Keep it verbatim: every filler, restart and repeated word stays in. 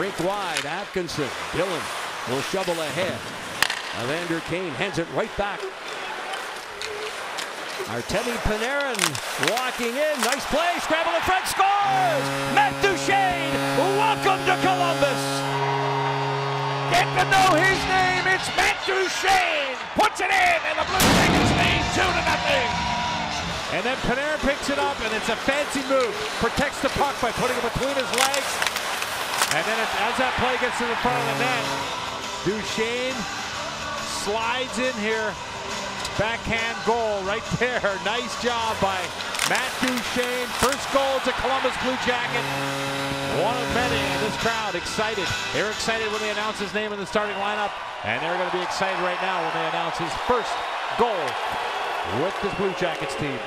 Break wide. Atkinson. Dillon will shovel ahead. Evander Kane hands it right back. Artemi Panarin walking in. Nice play. Scramble in front. Scores! Matt Duchene. Welcome to Columbus. Get to know his name. It's Matt Duchene. Puts it in, and the Blue Jackets lead two to nothing. And then Panarin picks it up, and it's a fancy move. Protects the puck by putting it between his legs. And then it, as that play gets to the front of the net, Duchene slides in here. Backhand goal right there. Nice job by Matt Duchene. First goal to Columbus Blue Jacket. One of many, and this crowd excited. They're excited when they announce his name in the starting lineup, and they're going to be excited right now when they announce his first goal with this Blue Jackets team.